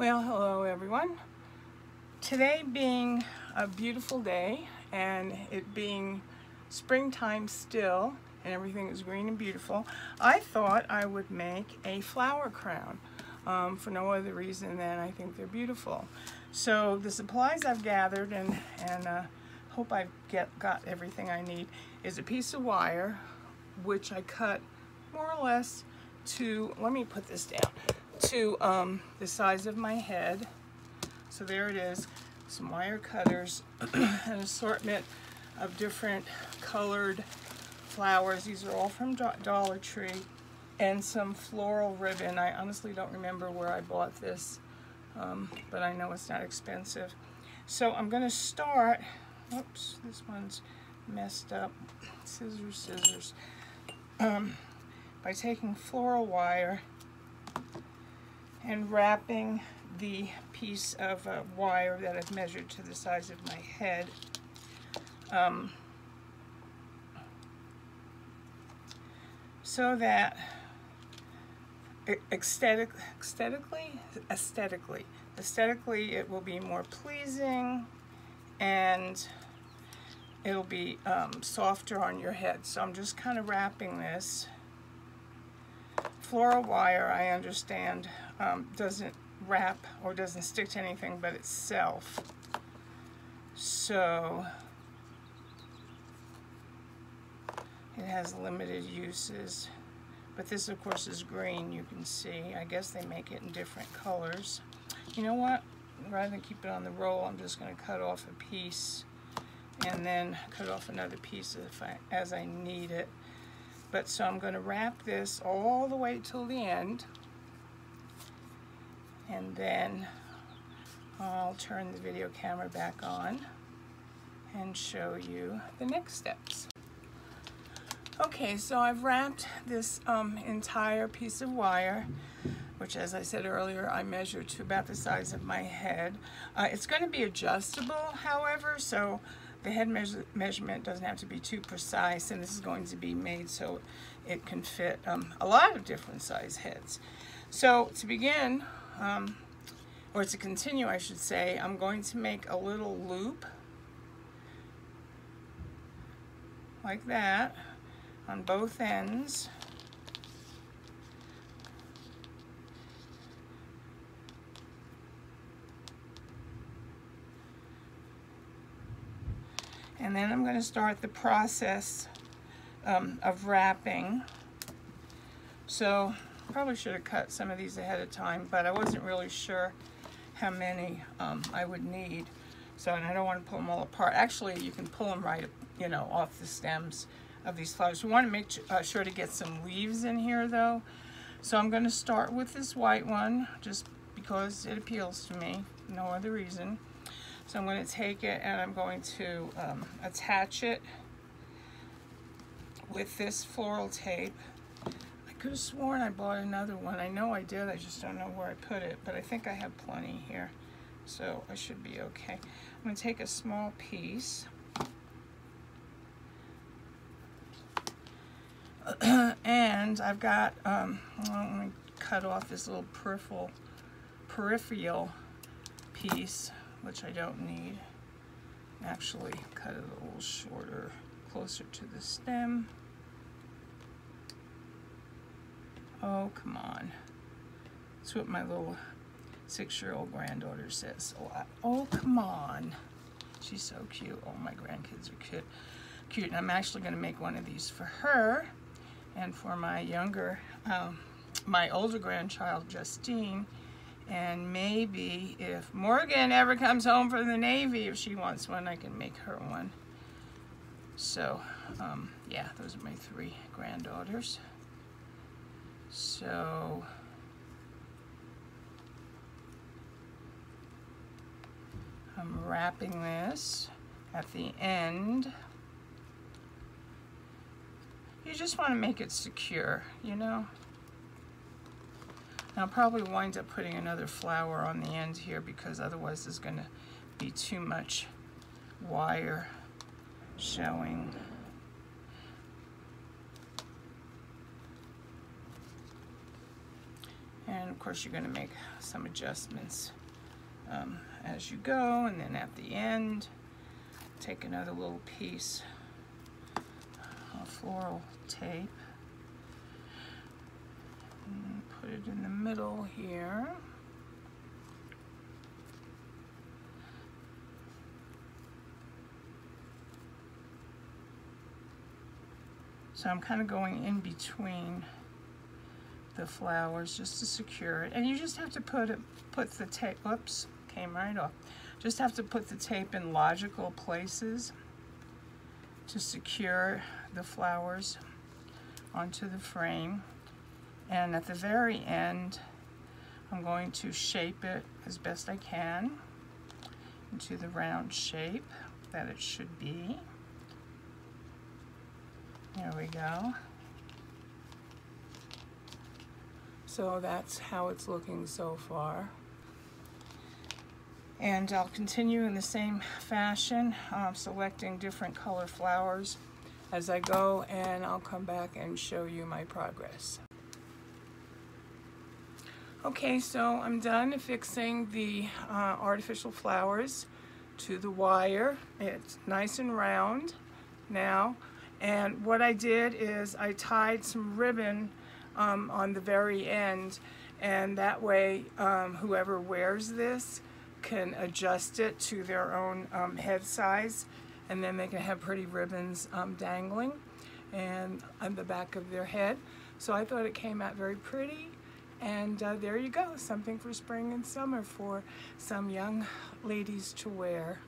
Well, hello everyone. Today being a beautiful day and it being springtime still and everything is green and beautiful, I thought I would make a flower crown for no other reason than I think they're beautiful. So the supplies I've gathered and hope I've got everything I need is a piece of wire which I cut more or less to, let me put this down, to the size of my head. So there it is, some wire cutters, an assortment of different colored flowers. These are all from Dollar Tree, and some floral ribbon. I honestly don't remember where I bought this, but I know it's not expensive. So I'm gonna start, whoops, this one's messed up, scissors, by taking floral wire and wrapping the piece of wire that I've measured to the size of my head so that aesthetically it will be more pleasing and it'll be softer on your head. So I'm just kind of wrapping this. Floral wire, I understand, doesn't wrap or doesn't stick to anything but itself. So it has limited uses. But this, of course, is green, you can see. I guess they make it in different colors. You know what? Rather than keep it on the roll, I'm just going to cut off a piece and then cut off another piece as I need it. But so I'm going to wrap this all the way till the end, and then I'll turn the video camera back on and show you the next steps. Okay, so I've wrapped this entire piece of wire, which, as I said earlier, I measured to about the size of my head. It's going to be adjustable, however, so the head measurement doesn't have to be too precise, and this is going to be made so it can fit a lot of different size heads. So to begin, or to continue I should say, I'm going to make a little loop like that on both ends. And then I'm going to start the process of wrapping. So probably should have cut some of these ahead of time, but I wasn't really sure how many I would need. So, and I don't want to pull them all apart. Actually, you can pull them right, you know, off the stems of these flowers. We want to make sure to get some leaves in here, though. So I'm going to start with this white one, just because it appeals to me, no other reason. So I'm going to take it and I'm going to attach it with this floral tape. I could have sworn I bought another one. I know I did, I just don't know where I put it, but I think I have plenty here, so I should be okay. I'm going to take a small piece and I've got, I'm going to cut off this little peripheral piece, which I don't need. Actually, cut it a little shorter, closer to the stem. Oh, come on. That's what my little 6-year-old granddaughter says a lot. Oh, come on. She's so cute. All my grandkids are cute. And I'm actually gonna make one of these for her and for my older grandchild, Justine. And maybe if Morgan ever comes home from the Navy, if she wants one, I can make her one. So, yeah, those are my 3 granddaughters. So, I'm wrapping this at the end. You just want to make it secure, you know? I'll probably wind up putting another flower on the end here because otherwise there's going to be too much wire showing. And of course you're going to make some adjustments as you go, and then at the end take another little piece of floral tape and put it in the middle here. So I'm kind of going in between the flowers just to secure it, and you just have to put the tape, oops, came right off. Just have to put the tape in logical places to secure the flowers onto the frame. And at the very end, I'm going to shape it as best I can into the round shape that it should be. There we go. So that's how it's looking so far. And I'll continue in the same fashion, selecting different color flowers as I go, and I'll come back and show you my progress. Okay, so I'm done affixing the artificial flowers to the wire. It's nice and round now. And what I did is I tied some ribbon on the very end, and that way whoever wears this can adjust it to their own head size, and then they can have pretty ribbons dangling and on the back of their head. So I thought it came out very pretty, and there you go, something for spring and summer for some young ladies to wear.